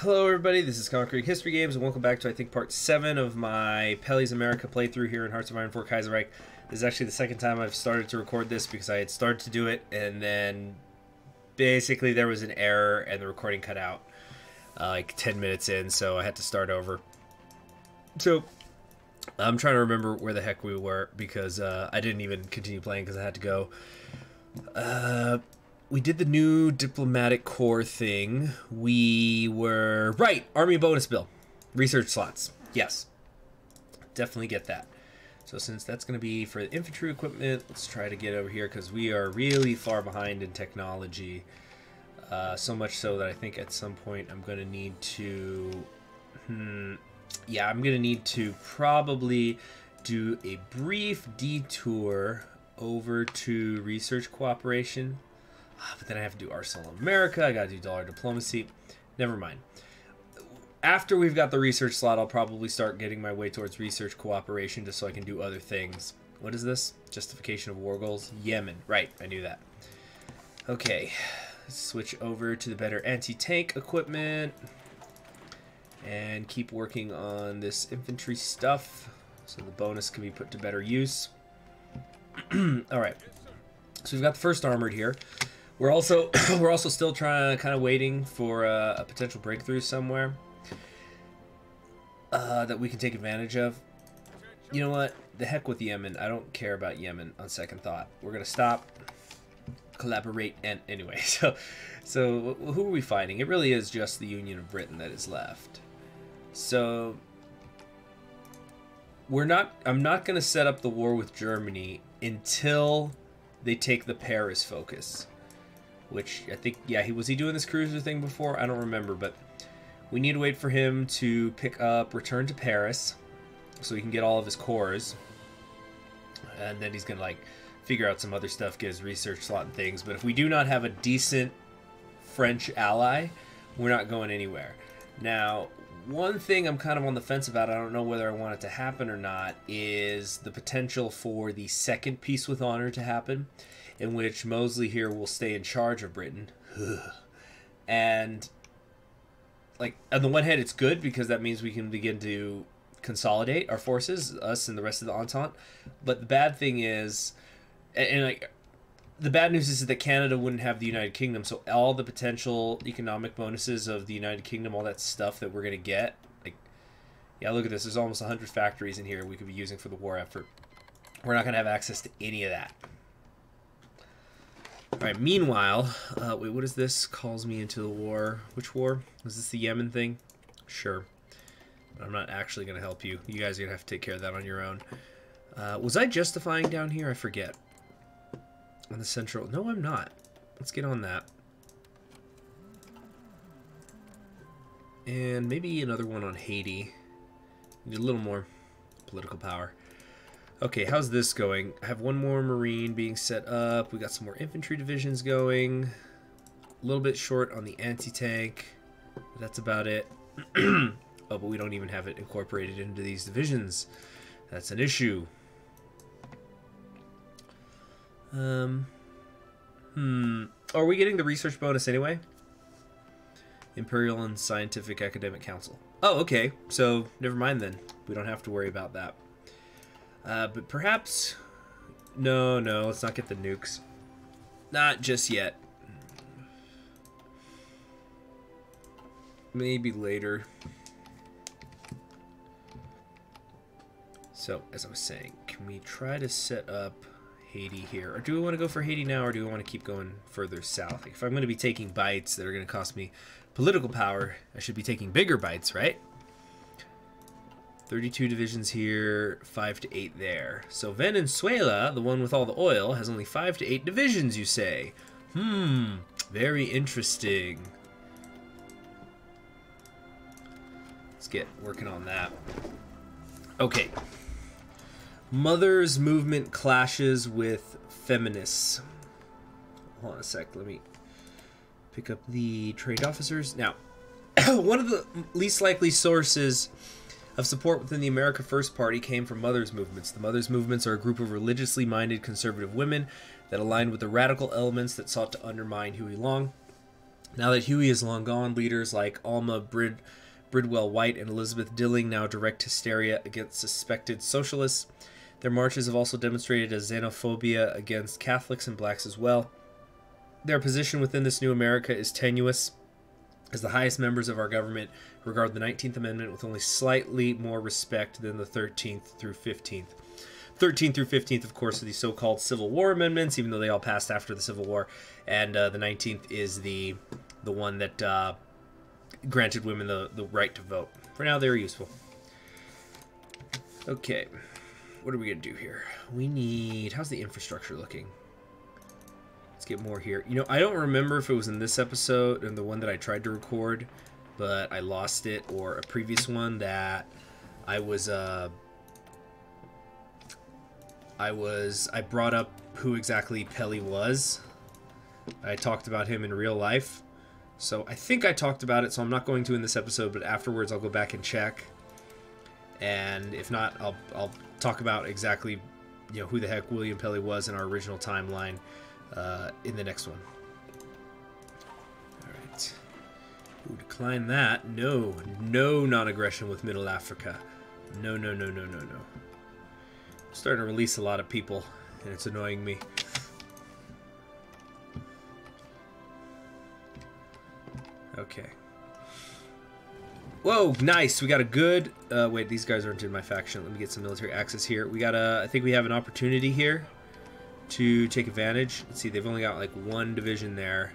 Hello everybody, this is Conquering History Games and welcome back to I think part 7 of my Pelley's America playthrough here in Hearts of Iron IV Kaiserreich. This is actually the second time I've started to record this because I had started to do it and then basically there was an error and the recording cut out like 10 minutes in, so I had to start over. So I'm trying to remember where the heck we were because I didn't even continue playing because I had to go. We did the new diplomatic corps thing. We were... Right! Army bonus bill. Research slots. Yes. Definitely get that. So since that's going to be for the infantry equipment, let's try to get over here because we are really far behind in technology. So much so that I think at some point I'm going to need to... yeah, I'm going to need to probably do a brief detour over to research cooperation. But then I have to do Arsenal of America. I got to do dollar diplomacy. Never mind. After we've got the research slot, I'll probably start getting my way towards research cooperation just so I can do other things. What is this? Justification of war goals. Yemen. Right. I knew that. Okay. Let's switch over to the better anti-tank equipment. And keep working on this infantry stuff so the bonus can be put to better use. Alright. So we've got the first armored here. We're also still trying, kind of waiting for a potential breakthrough somewhere that we can take advantage of. You know what? The heck with Yemen. I don't care about Yemen on second thought. We're gonna stop, collaborate, and anyway. So who are we fighting? It really is just the Union of Britain that is left. So we're not. I'm not gonna set up the war with Germany until they take the Paris focus. Which I think, yeah, was he doing this cruiser thing before? I don't remember, but we need to wait for him to pick up Return to Paris so he can get all of his cores. And then he's going to, like, figure out some other stuff, get his research slot and things. But if we do not have a decent French ally, we're not going anywhere. Now, one thing I'm kind of on the fence about, I don't know whether I want it to happen or not, is the potential for the second Peace with Honor to happen, in which Mosley here will stay in charge of Britain. And, like, on the one hand, it's good because that means we can begin to consolidate our forces, us and the rest of the Entente. But the bad thing is, and like, the bad news is that Canada wouldn't have the United Kingdom, so all the potential economic bonuses of the United Kingdom, all that stuff that we're going to get, like, yeah, look at this. There's almost 100 factories in here we could be using for the war effort. We're not going to have access to any of that. Alright, meanwhile, wait, what is this? Calls me into the war. Which war? Was this the Yemen thing? Sure. But I'm not actually going to help you. You guys are going to have to take care of that on your own. Was I justifying down here? I forget. On the central... No, I'm not. Let's get on that. And maybe another one on Haiti. Need a little more political power. Okay, how's this going? I have one more Marine being set up. We got some more infantry divisions going. A little bit short on the anti-tank. That's about it. Oh, but we don't even have it incorporated into these divisions. That's an issue. Are we getting the research bonus anyway? Imperial and Scientific Academic Council. Oh, okay. So, never mind then. We don't have to worry about that. But perhaps... No, let's not get the nukes. Not just yet. Maybe later. So, as I was saying, can we try to set up Haiti here? Or do we want to go for Haiti now, or do we want to keep going further south? Like, if I'm going to be taking bites that are going to cost me political power, I should be taking bigger bites, right? 32 divisions here, 5 to 8 there. So Venezuela, the one with all the oil, has only 5 to 8 divisions, you say? Very interesting. Let's get working on that. Okay. Mother's movement clashes with feminists. Hold on a sec, let me pick up the trained officers. Now, one of the least likely sources of support within the America First Party came from Mothers' Movements. The Mothers' Movements are a group of religiously minded conservative women that aligned with the radical elements that sought to undermine Huey Long. Now that Huey is long gone, leaders like Alma Bridwell White and Elizabeth Dilling now direct hysteria against suspected socialists. Their marches have also demonstrated a xenophobia against Catholics and blacks as well. Their position within this new America is tenuous, as the highest members of our government regard the 19th Amendment with only slightly more respect than the 13th through 15th. 13th through 15th, of course, are the so-called Civil War amendments, even though they all passed after the Civil War, and the 19th is the one that granted women the right to vote. For now, they're useful. Okay, what are we going to do here? We need... how's the infrastructure looking? Let's get more here. You know, I don't remember if it was in this episode, and the one that I tried to record, but I lost it, or a previous one that I was... I brought up who exactly Pelley was. I talked about him in real life. So I think I talked about it, so I'm not going to in this episode, but afterwards I'll go back and check. And if not, I'll talk about exactly, you know, who the heck William Pelley was in our original timeline in the next one. All right. Ooh, decline that. No. No non-aggression with Middle Africa. No, no, no, no, no, no. Starting to release a lot of people, and it's annoying me. Okay. Whoa, nice. We got a good... wait, these guys aren't in my faction. Let me get some military access here. We got a... I think we have an opportunity here to take advantage. Let's see, they've only got like one division there.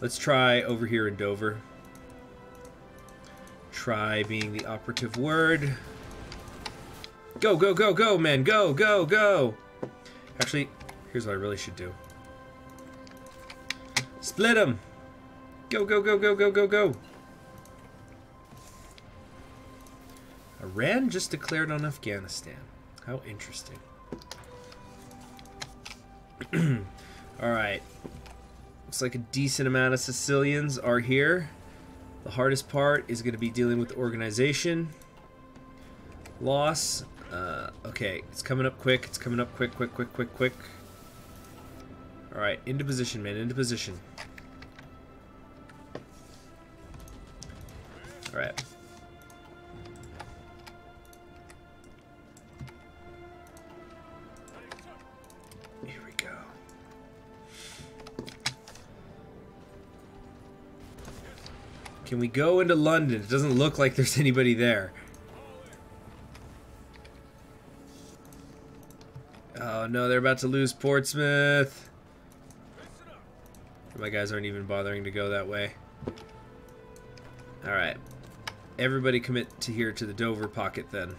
Let's try over here in Dover. Try being the operative word. Go, go, go, go, men. Go, go, go. Actually, here's what I really should do. Split them. Go, go, go, go, go, go, go. Iran just declared on Afghanistan. How interesting. All right. Looks like a decent amount of Sicilians are here. The hardest part is going to be dealing with organization. Loss. Okay, it's coming up quick. It's coming up quick, quick, quick, quick, quick. All right, into position, man, into position. All right. Here we go. Can we go into London? It doesn't look like there's anybody there. No, they're about to lose Portsmouth. My guys aren't even bothering to go that way. All right, everybody commit to here to the Dover pocket then.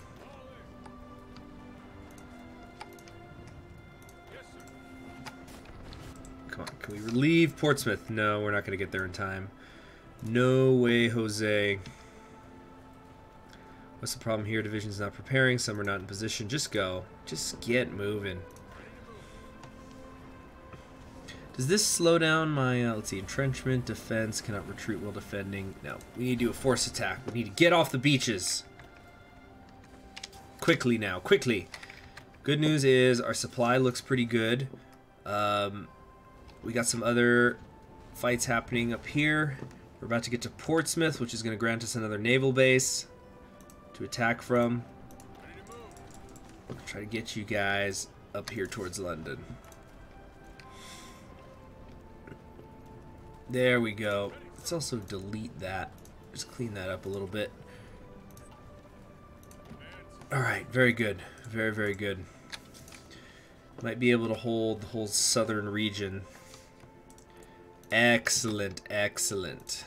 Come on, can we relieve Portsmouth? No, we're not going to get there in time. No way, Jose. What's the problem here? Division's not preparing. Some are not in position. Just go. Just get moving. Does this slow down my, let's see, entrenchment, defense, cannot retreat while defending? No. We need to do a force attack. We need to get off the beaches. Quickly now. Quickly. Good news is our supply looks pretty good. We got some other fights happening up here. We're about to get to Portsmouth, which is going to grant us another naval base to attack from. Try to get you guys up here towards London. There we go. Let's also delete that. Just clean that up a little bit. Alright, very good. Very, very good. Might be able to hold the whole southern region. Excellent, excellent.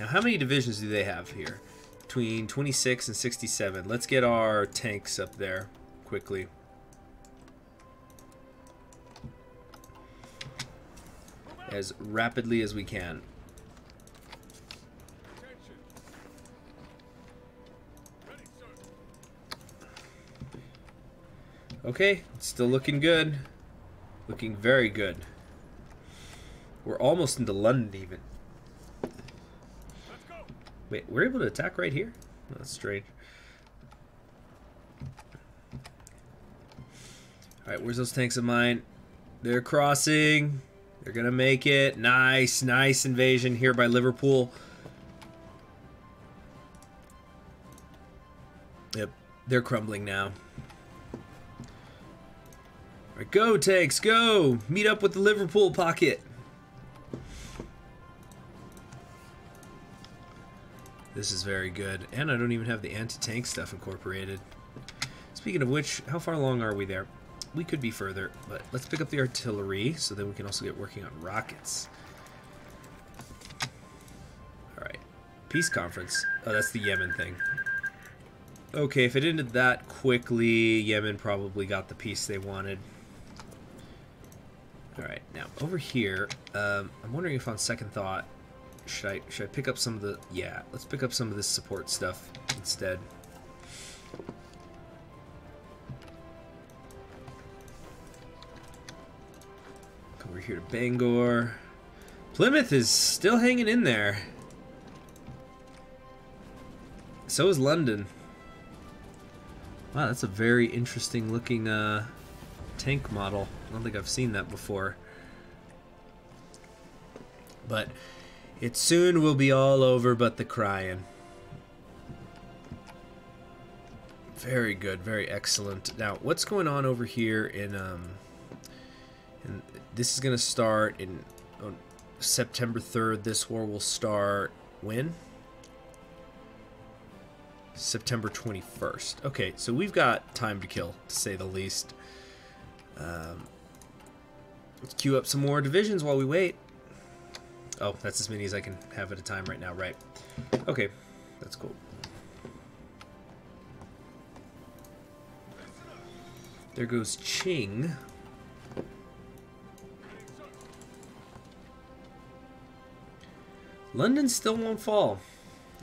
Now, how many divisions do they have here? Between 26 and 67. Let's get our tanks up there quickly. As rapidly as we can. Okay, still looking good. Looking very good. We're almost into London even. Wait, we're able to attack right here? That's strange. Alright, where's those tanks of mine? They're crossing. They're gonna make it. Nice, nice invasion here by Liverpool. Yep, they're crumbling now. All right, go tanks, go! Meet up with the Liverpool pocket. This is very good. And I don't even have the anti-tank stuff incorporated. Speaking of which, how far along are we there? We could be further, but let's pick up the artillery so then we can also get working on rockets. Alright. Peace conference. Oh, that's the Yemen thing. Okay, if it ended that quickly, Yemen probably got the peace they wanted. Alright, now over here, I'm wondering if on second thought, should I pick up some of the... Yeah, let's pick up some of this support stuff instead. Come over here to Bangor. Plymouth is still hanging in there. So is London. Wow, that's a very interesting looking tank model. I don't think I've seen that before. But... It soon will be all over but the crying. Very good, very excellent. Now, what's going on over here in... and this is going to start in on September 3rd. This war will start when? September 21st. Okay, so we've got time to kill, to say the least. Let's queue up some more divisions while we wait. Oh, that's as many as I can have at a time right now, right? Okay, that's cool. There goes Qing. London still won't fall.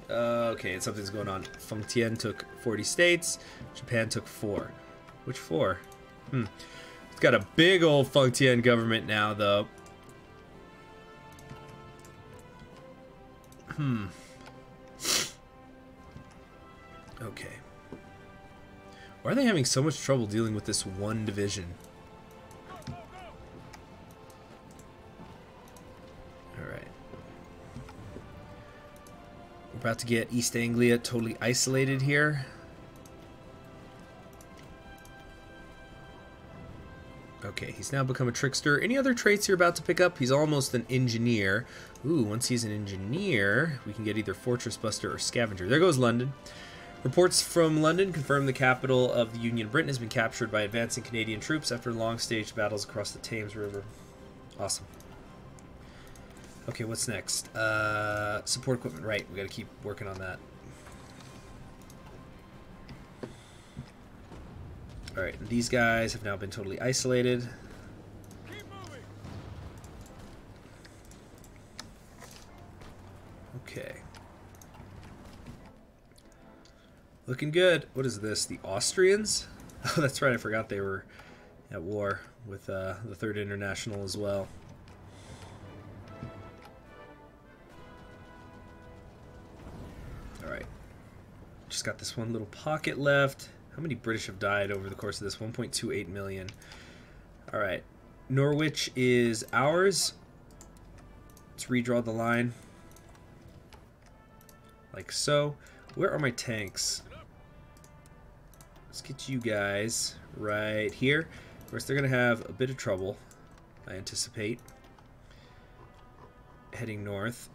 Okay, something's going on. Fengtian took 40 states. Japan took 4. Which 4? It's got a big old Fengtian government now, though. Okay. Why are they having so much trouble dealing with this one division? Alright. We're about to get East Anglia totally isolated here. Okay, he's now become a trickster. Any other traits you're about to pick up? He's almost an engineer. Ooh, once he's an engineer, we can get either Fortress Buster or Scavenger. There goes London. Reports from London confirm the capital of the Union of Britain has been captured by advancing Canadian troops after long-staged battles across the Thames River. Awesome. Okay, what's next? Support equipment, right. We got to keep working on that. Alright, these guys have now been totally isolated. Keep moving. Okay. Looking good. What is this? The Austrians? Oh, that's right. I forgot they were at war with the Third International as well. Alright. Just got this one little pocket left. How many British have died over the course of this? 1.28 million. All right. Norwich is ours. Let's redraw the line. Like so. Where are my tanks? Let's get you guys right here. Of course, they're going to have a bit of trouble, I anticipate. Heading north.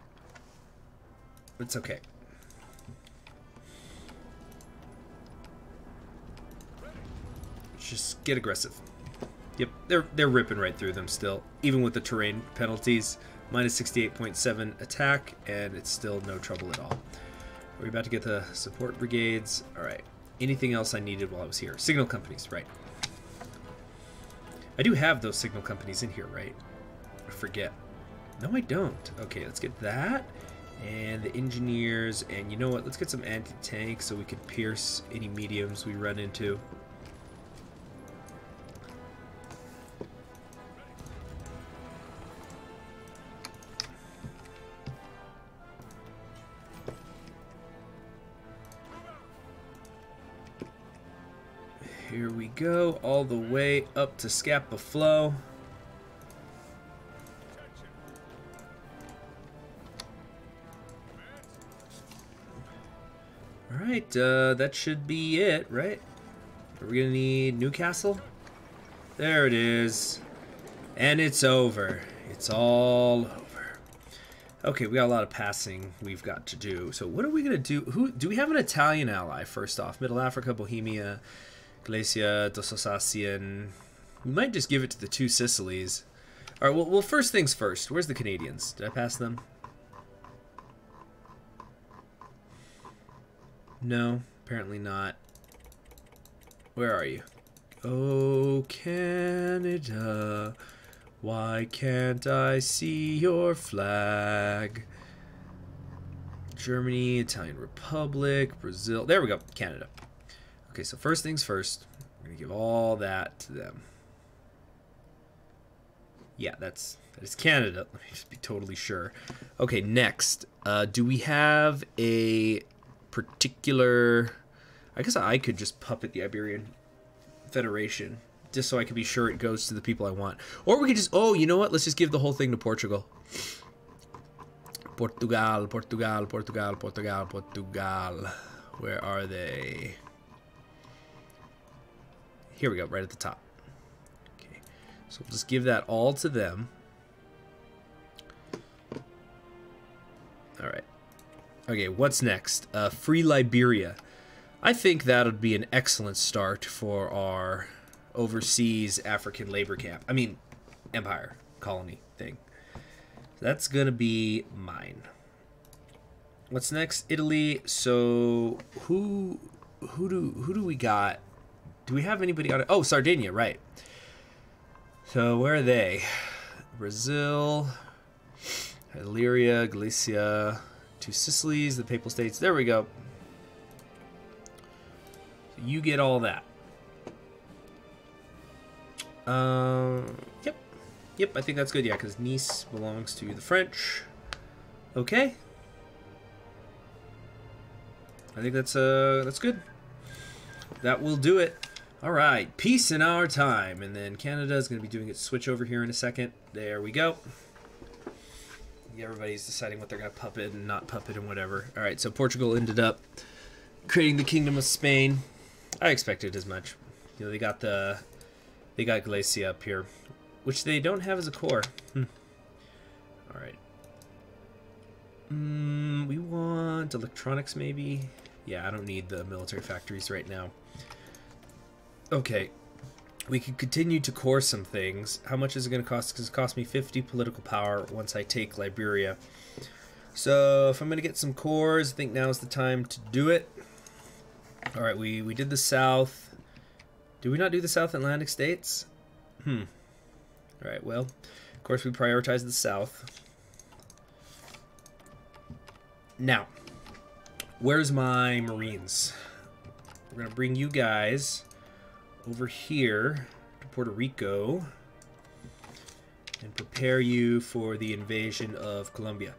It's okay. Just get aggressive. Yep, they're ripping right through them still, even with the terrain penalties. Minus 68.7 attack, and it's still no trouble at all. Are we about to get the support brigades? Alright. Anything else I needed while I was here? Signal companies, right. I do have those signal companies in here, right? I forget. No, I don't. Okay, let's get that. And the engineers, and you know what? Let's get some anti-tank so we can pierce any mediums we run into. Here we go, all the way up to Scapa Flow. Alright, that should be it, right? We're gonna need Newcastle. There it is. And it's over. It's all over. Okay, we got a lot of passing we've got to do. So what are we gonna do? Who do we have an Italian ally first off? Middle Africa, Bohemia, Galicia, Dos Alsatian. We might just give it to the Two Sicilies. All right, well, first things first. Where's the Canadians? Did I pass them? No, apparently not. Where are you? Oh, Canada, why can't I see your flag? Germany, Italian Republic, Brazil. There we go, Canada. Okay, so first things first. We're gonna give all that to them. Yeah, that is Canada. Let me just be totally sure. Okay, next. Do we have a particular... I guess I could just puppet the Iberian Federation, just so I can be sure it goes to the people I want. Or we could just... Oh, you know what? Let's just give the whole thing to Portugal. Portugal, Portugal, Portugal, Portugal, Portugal. Where are they? Here we go, right at the top. So we'll just give that all to them. All right. Okay, what's next? Free Liberia. I think that would be an excellent start for our overseas African labor camp. I mean, empire, colony thing. That's going to be mine. What's next? Italy. So who do we got? Do we have anybody on it? Oh, Sardinia, right. So where are they? Brazil, Illyria, Galicia, Two Sicilies, the Papal States. There we go. So you get all that. Yep. Yep, I think that's good. Yeah, because Nice belongs to the French. Okay. I think that's good. That will do it. All right, peace in our time. And then Canada is going to be doing its switch over here in a second. There we go. Everybody's deciding what they're going to puppet and not puppet and whatever. All right, so Portugal ended up creating the Kingdom of Spain. I expected as much. You know, they got Galicia up here, which they don't have as a core. All right. We want electronics maybe. Yeah, I don't need the military factories right now. Okay, we could continue to core some things. How much is it going to cost? Because it cost me 50 political power once I take Liberia. So if I'm going to get some cores, I think now's the time to do it. All right, we did the South. Did we not do the South Atlantic states? All right, well, of course we prioritize the South. Now, where's my Marines? We're going to bring you guys over here to Puerto Rico and prepare you for the invasion of Colombia.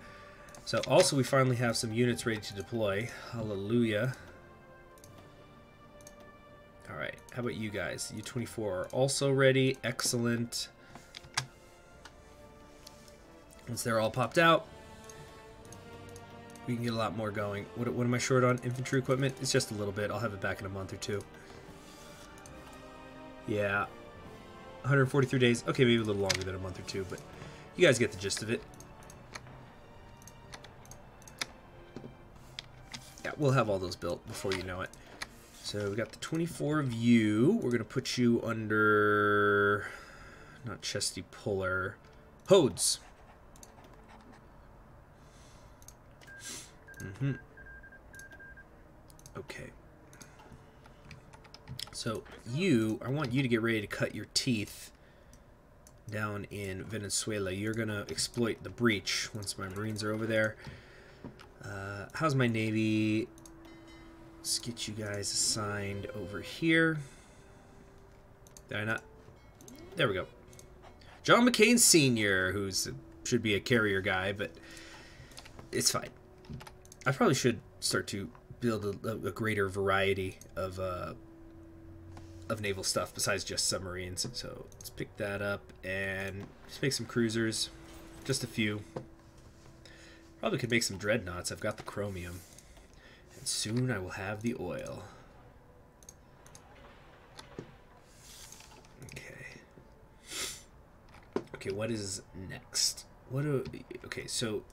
So also we finally have some units ready to deploy. Hallelujah. All right, how about you guys? You 24 are also ready. Excellent. Once they're all popped out, we can get a lot more going. What am I short on? Infantry equipment? It's just a little bit. I'll have it back in a month or two. Yeah, 143 days. Okay, maybe a little longer than a month or two, but you guys get the gist of it. Yeah, we'll have all those built before you know it. So we got the 24 of you. We're gonna put you under, not Chesty Puller, Hodes. Okay. So I want you to get ready to cut your teeth down in Venezuela. You're going to exploit the breach once my Marines are over there. How's my Navy? Let's get you guys assigned over here. Did I not? There we go. John McCain Sr., who should be a carrier guy, but it's fine. I probably should start to build a greater variety of naval stuff besides just submarines. So let's pick that up and just make some cruisers, just a few. Probably could make some dreadnoughts. I've got the chromium. In and soon I will have the oil. Okay, what is next? What do, okay, so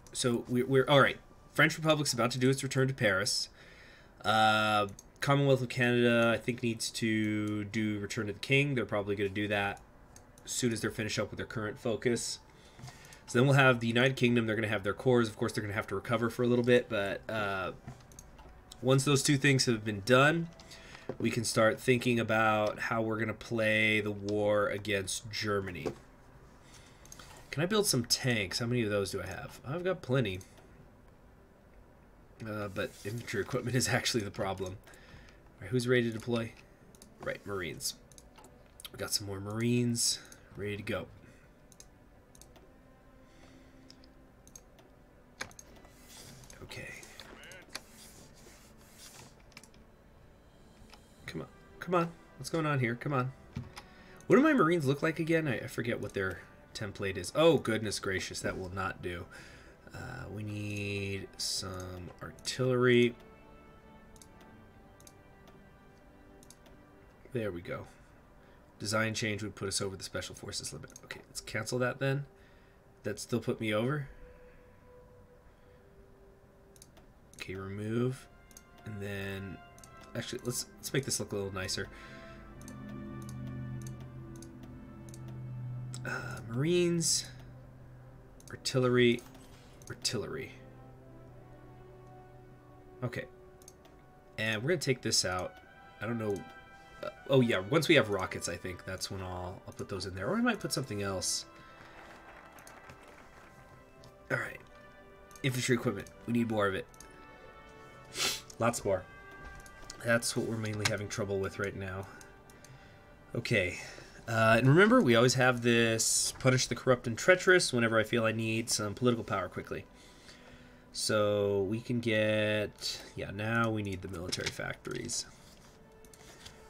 we're all right. French Republic's about to do its return to Paris. Commonwealth of Canada, I think, needs to do Return to the King. They're probably going to do that as soon as they're finished up with their current focus. So then we'll have the United Kingdom. They're going to have their cores. Of course, they're going to have to recover for a little bit, but once those two things have been done, we can start thinking about how we're going to play the war against Germany. Can I build some tanks? How many of those do I have? I've got plenty. But infantry equipment is actually the problem. All right, who's ready to deploy? Right, Marines. We got some more Marines ready to go. Okay. Come on. Come on. What's going on here? Come on. What do my Marines look like again? I forget what they're... template is. Oh, goodness gracious, that will not do. We need some artillery. There we go. Design change would put us over the special forces limit. Okay, let's cancel that then. That still put me over. Okay, remove, and then actually let's make this look a little nicer. Marines, artillery, artillery. Okay. And we're going to take this out. I don't know. Oh, yeah. Once we have rockets, I think that's when I'll put those in there. Or I might put something else. All right. Infantry equipment. We need more of it. Lots more. That's what we're mainly having trouble with right now. Okay. And remember, we always have this punish the corrupt and treacherous whenever I feel I need some political power quickly. So we can get, yeah, now we need the military factories.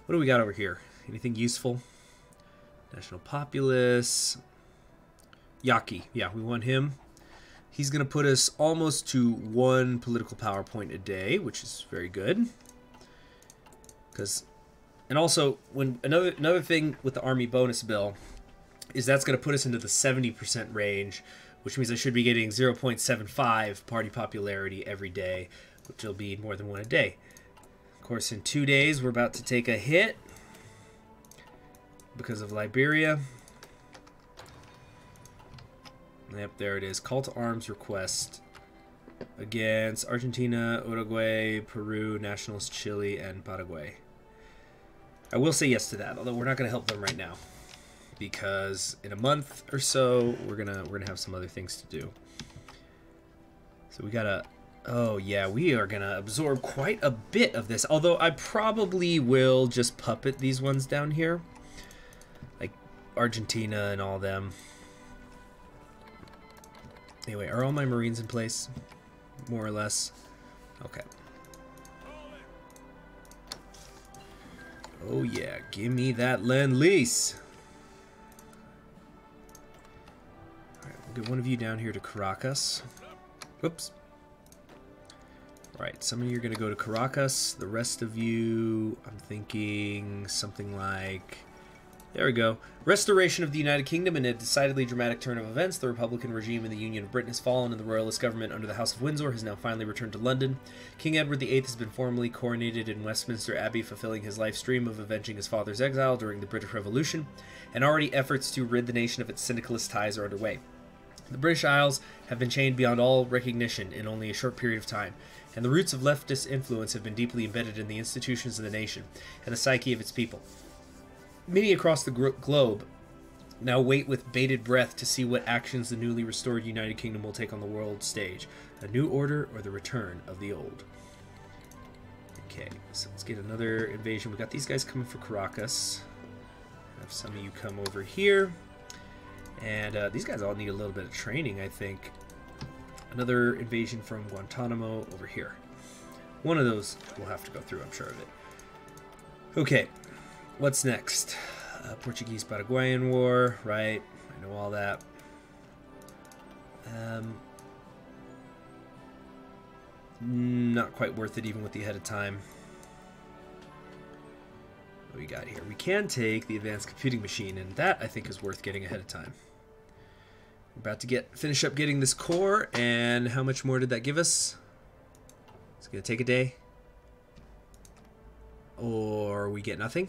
What do we got over here? Anything useful? National Populace. Yaki. Yeah, we want him. He's going to put us almost to one political power point a day, which is very good. Because... and also, when another thing with the Army bonus bill is that's going to put us into the 70% range, which means I should be getting 0.75 party popularity every day, which will be more than one a day. Of course, in 2 days, we're about to take a hit because of Liberia. Yep, there it is. Call to arms request against Argentina, Uruguay, Peru, Nationals, Chile, and Paraguay. I will say yes to that, although we're not going to help them right now, because in a month or so we're gonna have some other things to do. So we gotta. Oh yeah, we are gonna absorb quite a bit of this. Although I probably will just puppet these ones down here, like Argentina and all them. Anyway, are all my Marines in place, more or less? Okay. Oh yeah, give me that Lend-Lease. Alright, we'll get one of you down here to Caracas. Whoops. Alright, some of you are going to go to Caracas. The rest of you, I'm thinking something like... there we go. Restoration of the United Kingdom in a decidedly dramatic turn of events. The Republican regime in the Union of Britain has fallen, and the royalist government under the House of Windsor has now finally returned to London. King Edward VIII has been formally coronated in Westminster Abbey, fulfilling his life's dream of avenging his father's exile during the British Revolution, and already efforts to rid the nation of its syndicalist ties are underway. The British Isles have been chained beyond all recognition in only a short period of time, and the roots of leftist influence have been deeply embedded in the institutions of the nation and the psyche of its people. Many across the globe now wait with bated breath to see what actions the newly restored United Kingdom will take on the world stage. A new order or the return of the old. Okay, so let's get another invasion. We got these guys coming for Caracas. Have some of you come over here. And these guys all need a little bit of training, I think. Another invasion from Guantanamo over here. One of those we'll have to go through, I'm sure of it. Okay. What's next? Portuguese-Paraguayan War, right? I know all that. Not quite worth it, even with the ahead of time. What do we got here? We can take the advanced computing machine, and that, I think, is worth getting ahead of time. We're about to finish up getting this core, and how much more did that give us? It's going to take a day. Or we get nothing.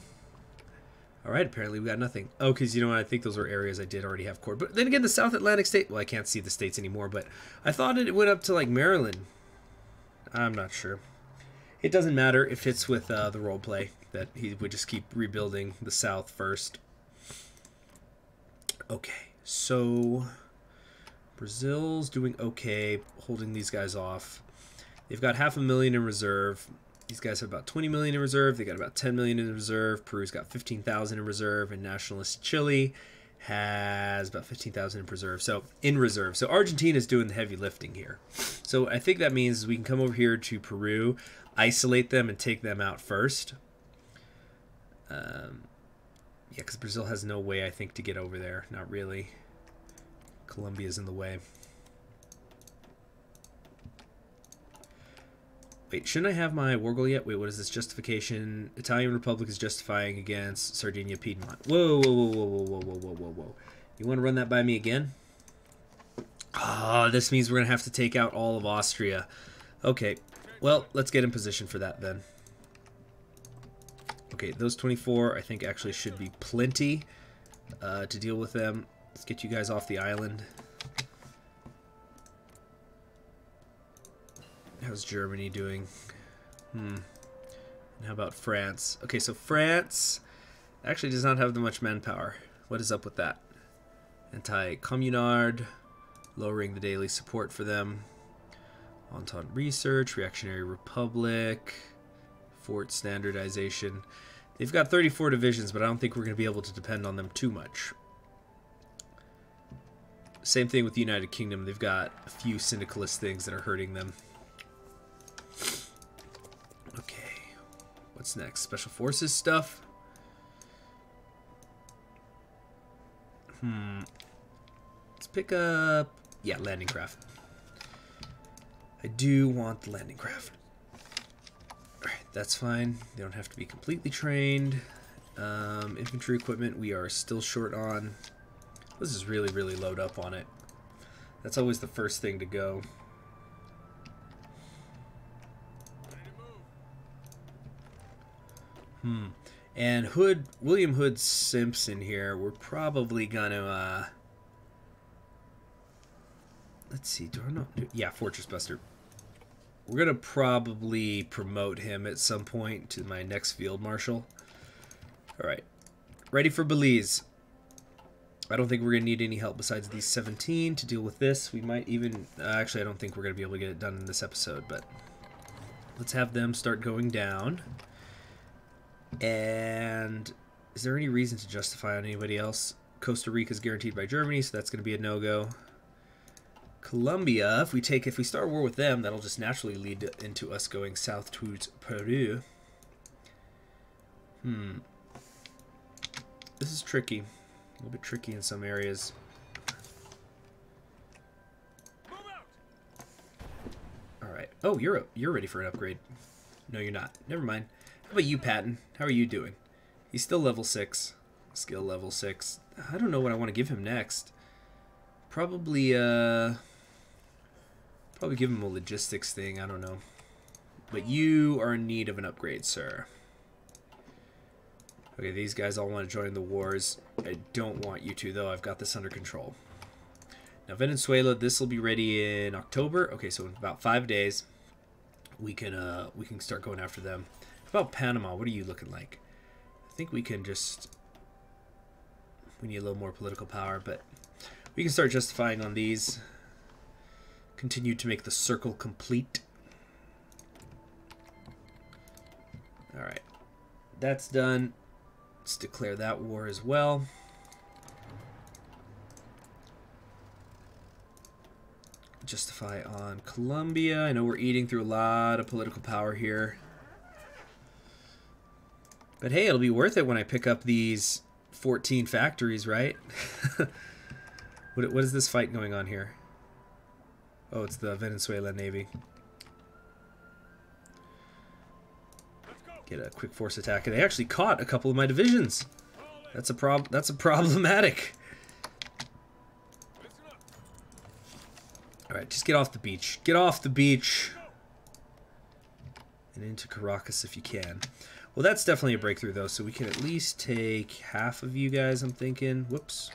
Alright, apparently we got nothing. Oh, because you know what? I think those were areas I did already have core. But then again, the South Atlantic state... Well, I can't see the states anymore, but I thought it went up to, like, Maryland. I'm not sure. It doesn't matter. It fits with the roleplay that he would just keep rebuilding the South first. Okay, so... Brazil's doing okay, holding these guys off. They've got 500,000 in reserve. These guys have about 20 million in reserve. They got about 10 million in reserve. Peru's got 15,000 in reserve, and nationalist Chile has about 15,000 in reserve. So in reserve. So Argentina's doing the heavy lifting here. So I think that means we can come over here to Peru, isolate them, and take them out first. Yeah, because Brazil has no way, I think, to get over there. Not really. Colombia's in the way. Wait, shouldn't I have my war goal yet? Wait, what is this justification? Italian Republic is justifying against Sardinia, Piedmont. Whoa, whoa, whoa, whoa, whoa, whoa, whoa, whoa, whoa. You want to run that by me again? Ah, this means we're going to have to take out all of Austria. Okay, well, let's get in position for that then. Okay, those 24 I think actually should be plenty to deal with them. Let's get you guys off the island. How's Germany doing? And how about France? Okay, so France actually does not have that much manpower. What is up with that? Anti-communard, lowering the daily support for them. Entente Research, Reactionary Republic, Fort Standardization. They've got 34 divisions, but I don't think we're going to be able to depend on them too much. Same thing with the United Kingdom. They've got a few syndicalist things that are hurting them. Okay, what's next? Special forces stuff? Let's pick up... Yeah, landing craft. I do want the landing craft. Alright, that's fine. They don't have to be completely trained. Infantry equipment we are still short on. Let's just really, really load up on it. That's always the first thing to go. And Hood, William Hood Simpson here, we're probably gonna, let's see, do I not do, yeah, Fortress Buster. We're gonna probably promote him at some point to my next Field Marshal. Alright, ready for Belize. I don't think we're gonna need any help besides these 17 to deal with this. We might even, actually I don't think we're gonna be able to get it done in this episode, but let's have them start going down. And is there any reason to justify on anybody else? Costa Rica is guaranteed by Germany, so that's going to be a no-go. Colombia, if we start a war with them, that'll just naturally lead to, into us going south towards Peru. This is tricky. A little bit tricky in some areas. All right. Oh, Europe, you're ready for an upgrade. No, you're not. Never mind. How about you, Patton? How are you doing? He's still level 6. Skill level 6. I don't know what I want to give him next. Probably, probably give him a logistics thing. I don't know. But you are in need of an upgrade, sir. Okay, these guys all want to join the wars. I don't want you to, though. I've got this under control. Now, Venezuela, this will be ready in October. Okay, so in about 5 days, we can start going after them. About Panama, what are you looking like? I think we can just... We need a little more political power, but we can start justifying on these. Continue to make the circle complete. Alright. That's done. Let's declare that war as well. Justify on Colombia. I know we're eating through a lot of political power here. But hey, it'll be worth it when I pick up these 14 factories, right? What is this fight going on here? Oh, it's the Venezuela Navy. Get a quick force attack, and they actually caught a couple of my divisions. That's a problem. That's a problematic. All right, just get off the beach. Get off the beach and into Caracas if you can. Well, that's definitely a breakthrough, though, so we can at least take half of you guys, I'm thinking. Whoops.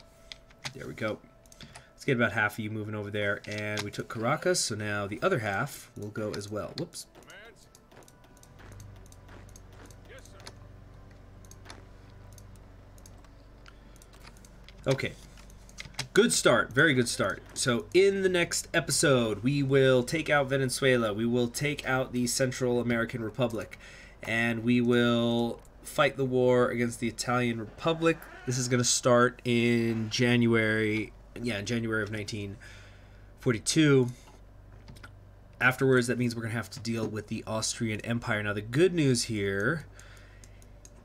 There we go. Let's get about half of you moving over there, and we took Caracas, so now the other half will go as well. Whoops. Okay. Good start. Very good start. So in the next episode, we will take out Venezuela. We will take out the Central American Republic. And we will fight the war against the Italian Republic. This is going to start in January. Yeah, January of 1942. Afterwards, that means we're going to have to deal with the Austrian Empire. Now, the good news here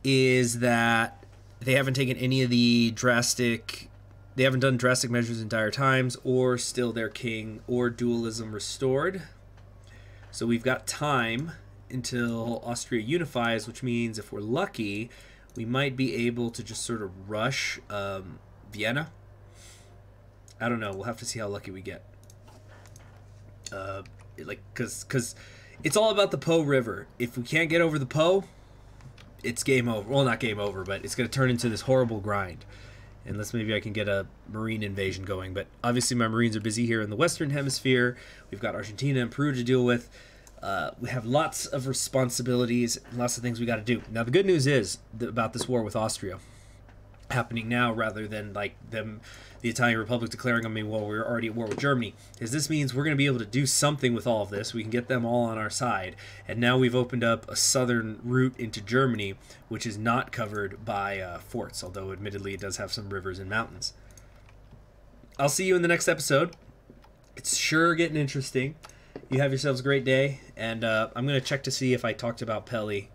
is that they haven't taken any of the drastic, they haven't done drastic measures in dire times, or still their king, or dualism restored. So we've got time until Austria unifies, which means if we're lucky, we might be able to just sort of rush Vienna. I don't know. We'll have to see how lucky we get. Like, cause it's all about the Po River. If we can't get over the Po, it's game over. Well, not game over, but it's going to turn into this horrible grind. Unless maybe I can get a marine invasion going. But obviously my marines are busy here in the Western Hemisphere. We've got Argentina and Peru to deal with. We have lots of responsibilities, lots of things we got to do. Now, the good news is about this war with Austria happening now rather than like the Italian Republic declaring on me, well, we're already at war with Germany, is this means we're going to be able to do something with all of this. We can get them all on our side. And now we've opened up a southern route into Germany, which is not covered by forts, although admittedly it does have some rivers and mountains. I'll see you in the next episode. It's sure getting interesting. You have yourselves a great day, and I'm going to check to see if I talked about Pelley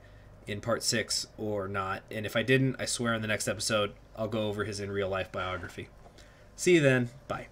in part 6 or not, and if I didn't, I swear in the next episode I'll go over his in real life biography. See you then. Bye.